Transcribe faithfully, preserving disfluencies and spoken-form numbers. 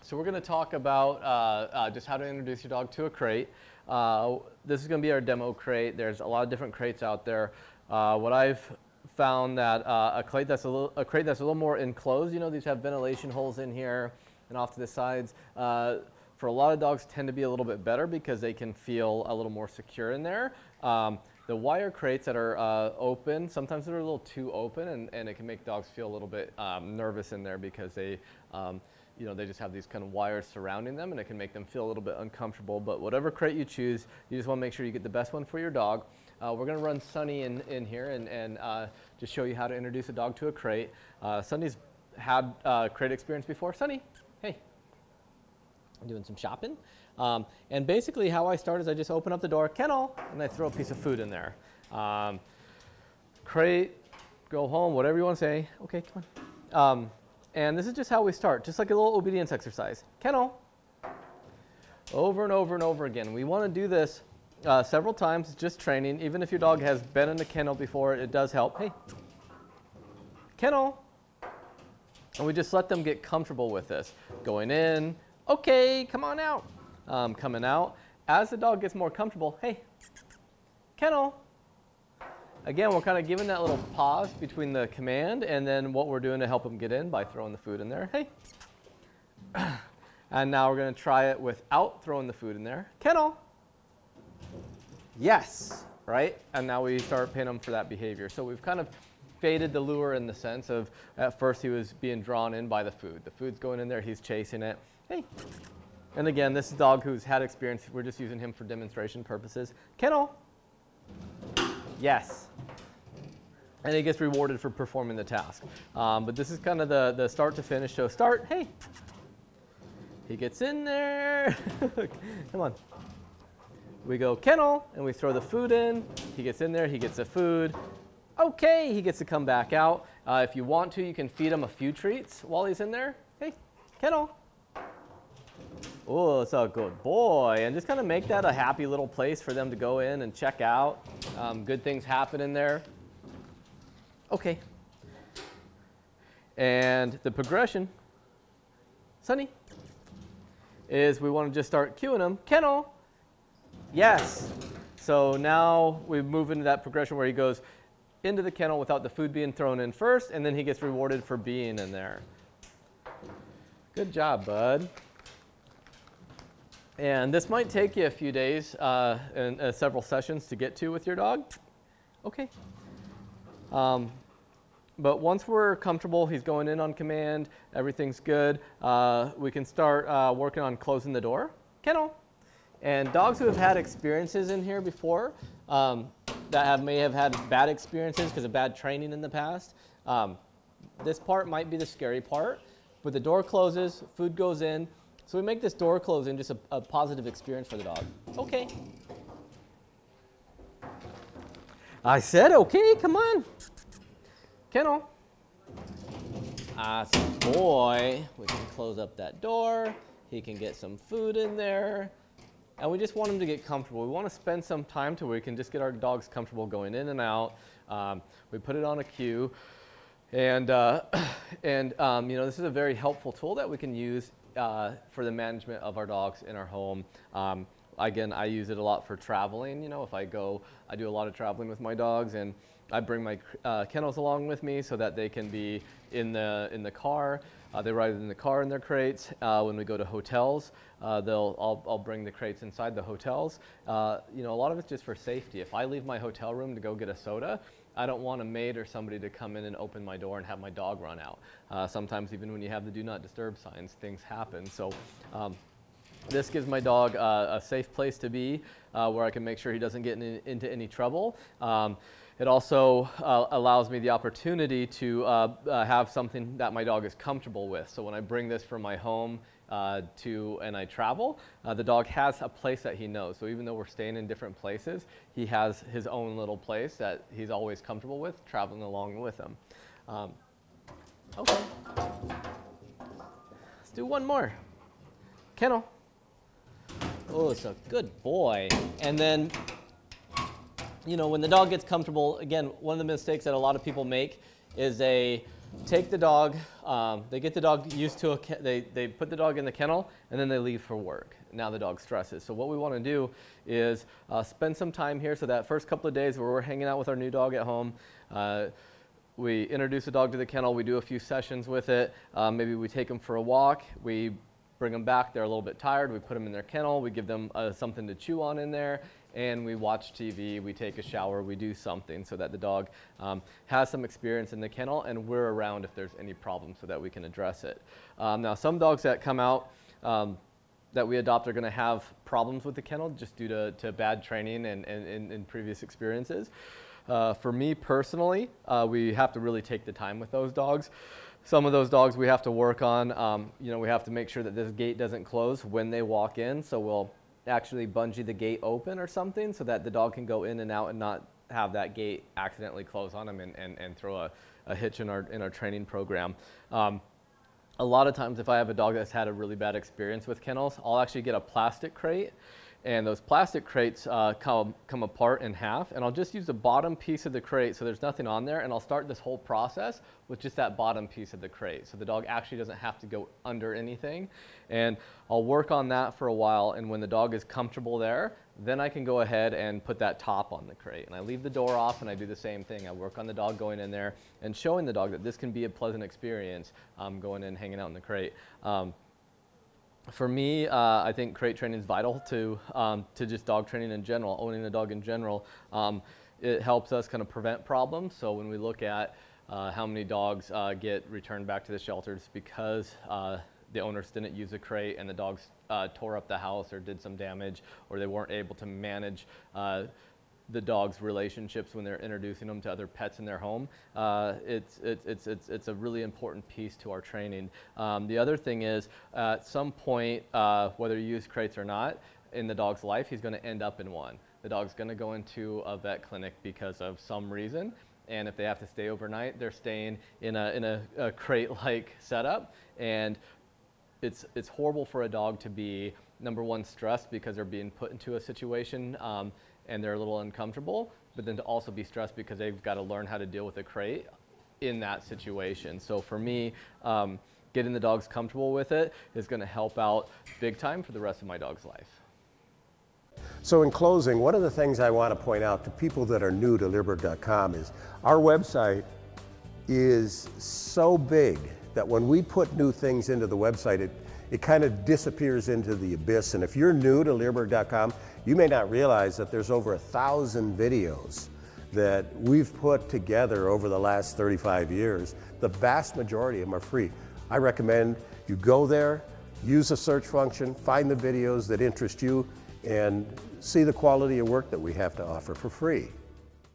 So we're going to talk about uh, uh, just how to introduce your dog to a crate. Uh, this is going to be our demo crate. There's a lot of different crates out there. Uh, what I've found that uh, a crate that's a little, a crate that's a little more enclosed, you know, these have ventilation holes in here and off to the sides. Uh, for a lot of dogs tend to be a little bit better because they can feel a little more secure in there. Um, the wire crates that are uh, open, sometimes they're a little too open and, and it can make dogs feel a little bit um, nervous in there because they, um, you know, they just have these kind of wires surrounding them and it can make them feel a little bit uncomfortable. But whatever crate you choose, you just want to make sure you get the best one for your dog. Uh, we're going to run Sonny in, in here and, and uh, just show you how to introduce a dog to a crate. Uh, Sonny's had uh, crate experience before. Sonny, hey. I'm doing some shopping. Um, and basically how I start is I just open up the door, kennel, and I throw a piece of food in there. Um, crate, go home, whatever you want to say. Okay, come on. Um, And this is just how we start, just like a little obedience exercise. Kennel. Over and over and over again. We want to do this uh, several times, just training. Even if your dog has been in a kennel before, it does help. Hey. Kennel. And we just let them get comfortable with this. Going in. Okay, come on out. Um, coming out. As the dog gets more comfortable, hey. Kennel. Again, we're kind of giving that little pause between the command and then what we're doing to help them get in by throwing the food in there. Hey. And now we're going to try it without throwing the food in there. Kennel. Yes. Right? And now we start paying them for that behavior. So we've kind of faded the lure in the sense of at first he was being drawn in by the food. The food's going in there. He's chasing it. Hey. And again, this is a dog who's had experience. We're just using him for demonstration purposes. Kennel. Yes. And it gets rewarded for performing the task. Um, but this is kind of the, the start to finish. So start, hey. He gets in there. Come on. We go kennel, and we throw the food in. He gets in there. He gets the food. Okay. He gets to come back out. Uh, if you want to, you can feed him a few treats while he's in there. Hey, kennel. Oh, it's a good boy. And just kind of make that a happy little place for them to go in and check out. Um, good things happen in there. Okay. And the progression, Sonny, is we want to just start cueing them. Kennel. Yes. So now we move into that progression where he goes into the kennel without the food being thrown in first, and then he gets rewarded for being in there. Good job, bud. And this might take you a few days uh, and uh, several sessions to get to with your dog. Okay. Um, but once we're comfortable, he's going in on command, everything's good, uh, we can start uh, working on closing the door. Kennel. And dogs who have had experiences in here before um, that have, may have had bad experiences because of bad training in the past, um, this part might be the scary part. But the door closes, food goes in. So we make this door closing just a, a positive experience for the dog. Okay. I said okay, come on. Kennel. Ah, boy. We can close up that door. He can get some food in there. And we just want him to get comfortable. We want to spend some time to where we can just get our dogs comfortable going in and out. Um, we put it on a cue. And, uh, and um, you know, this is a very helpful tool that we can use Uh, for the management of our dogs in our home. Um, again, I use it a lot for traveling. You know, if I go, I do a lot of traveling with my dogs, and I bring my uh, kennels along with me so that they can be in the in the car. Uh, they ride in the car in their crates. Uh, when we go to hotels, uh, they'll I'll, I'll bring the crates inside the hotels. Uh, you know, a lot of it's just for safety. If I leave my hotel room to go get a soda, I don't want a maid or somebody to come in and open my door and have my dog run out. Uh, sometimes even when you have the do not disturb signs, things happen. So um, this gives my dog uh, a safe place to be uh, where I can make sure he doesn't get in, into any trouble. Um, it also uh, allows me the opportunity to uh, uh, have something that my dog is comfortable with. So when I bring this from my home uh, to and I travel, uh, the dog has a place that he knows. So even though we're staying in different places, he has his own little place that he's always comfortable with traveling along with him. Um, okay. Let's do one more. Kennel. Oh, it's a good boy. And then, you know, when the dog gets comfortable, again, one of the mistakes that a lot of people make is they take the dog, um, they get the dog used to, a they, they put the dog in the kennel, and then they leave for work. Now the dog stresses. So what we want to do is uh, spend some time here. So that first couple of days where we're hanging out with our new dog at home, uh, we introduce the dog to the kennel, we do a few sessions with it, uh, maybe we take them for a walk, we bring them back, they're a little bit tired, we put them in their kennel, we give them uh, something to chew on in there, and we watch T V, we take a shower, we do something so that the dog um, has some experience in the kennel, and we're around if there's any problem so that we can address it. Um, now some dogs that come out um, that we adopt are going to have problems with the kennel just due to, to bad training and, and, and previous experiences. Uh, for me personally, uh, we have to really take the time with those dogs. Some of those dogs we have to work on. Um, you know, we have to make sure that this gate doesn't close when they walk in. So we'll actually bungee the gate open or something so that the dog can go in and out and not have that gate accidentally close on them and, and, and throw a, a hitch in our, in our training program. Um, a lot of times if I have a dog that's had a really bad experience with kennels, I'll actually get a plastic crate. And those plastic crates uh, come, come apart in half, and I'll just use the bottom piece of the crate so there's nothing on there, and I'll start this whole process with just that bottom piece of the crate so the dog actually doesn't have to go under anything. And I'll work on that for a while, and when the dog is comfortable there, then I can go ahead and put that top on the crate. And I leave the door off and I do the same thing. I work on the dog going in there and showing the dog that this can be a pleasant experience um, going in, hanging out in the crate. Um, For me, uh, I think crate training is vital to, um, to just dog training in general, owning a dog in general. Um, it helps us kind of prevent problems. So when we look at uh, how many dogs uh, get returned back to the shelters because uh, the owners didn't use a crate and the dogs uh, tore up the house or did some damage, or they weren't able to manage uh, the dog's relationships when they're introducing them to other pets in their home. Uh, it's, it's, it's, it's a really important piece to our training. Um, the other thing is, uh, at some point, uh, whether you use crates or not, in the dog's life, he's gonna end up in one. The dog's gonna go into a vet clinic because of some reason, and if they have to stay overnight, they're staying in a, in a, a crate-like setup, and it's, it's horrible for a dog to be, number one, stressed because they're being put into a situation um, and they're a little uncomfortable, but then to also be stressed because they've got to learn how to deal with a crate in that situation. So for me, um, getting the dogs comfortable with it is going to help out big time for the rest of my dog's life. So in closing, one of the things I want to point out to people that are new to Leerburg dot com is our website is so big that when we put new things into the website, it It kind of disappears into the abyss. And if you're new to Leerburg dot com, you may not realize that there's over a thousand videos that we've put together over the last thirty-five years. The vast majority of them are free. I recommend you go there, use the search function, find the videos that interest you, and see the quality of work that we have to offer for free.